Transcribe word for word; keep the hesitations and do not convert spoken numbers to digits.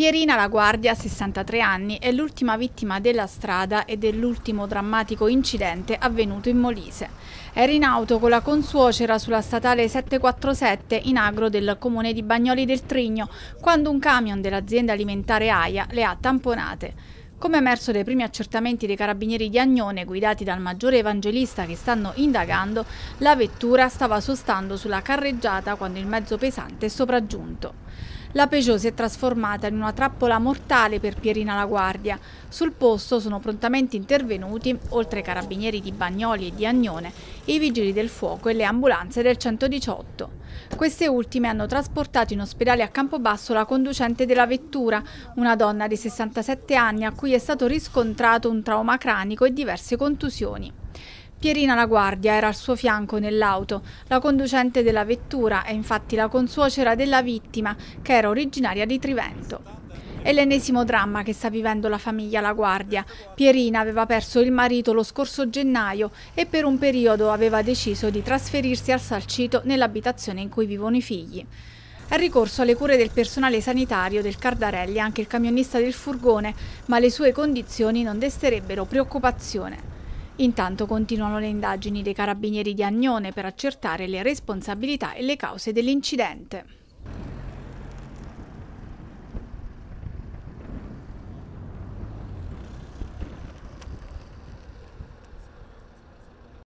Pierina La Guardia, sessantatré anni, è l'ultima vittima della strada e dell'ultimo drammatico incidente avvenuto in Molise. Era in auto con la consuocera sulla statale settecentoquarantasette in agro del comune di Bagnoli del Trigno, quando un camion dell'azienda alimentare Aia le ha tamponate. Come emerso dai primi accertamenti dei carabinieri di Agnone, guidati dal maggiore Evangelista che stanno indagando, la vettura stava sostando sulla carreggiata quando il mezzo pesante è sopraggiunto. La Peugeot si è trasformata in una trappola mortale per Pierina La Guardia. Sul posto sono prontamente intervenuti, oltre ai carabinieri di Bagnoli e di Agnone, i vigili del fuoco e le ambulanze del centodiciotto. Queste ultime hanno trasportato in ospedale a Campobasso la conducente della vettura, una donna di sessantasette anni a cui è stato riscontrato un trauma cranico e diverse contusioni. Pierina La Guardia era al suo fianco nell'auto. La conducente della vettura è infatti la consuocera della vittima, che era originaria di Trivento. È l'ennesimo dramma che sta vivendo la famiglia La Guardia. Pierina aveva perso il marito lo scorso gennaio e per un periodo aveva deciso di trasferirsi al Salcito, nell'abitazione in cui vivono i figli. È ricorso alle cure del personale sanitario del Cardarelli anche il camionista del furgone, ma le sue condizioni non desterebbero preoccupazione. Intanto continuano le indagini dei carabinieri di Agnone per accertare le responsabilità e le cause dell'incidente.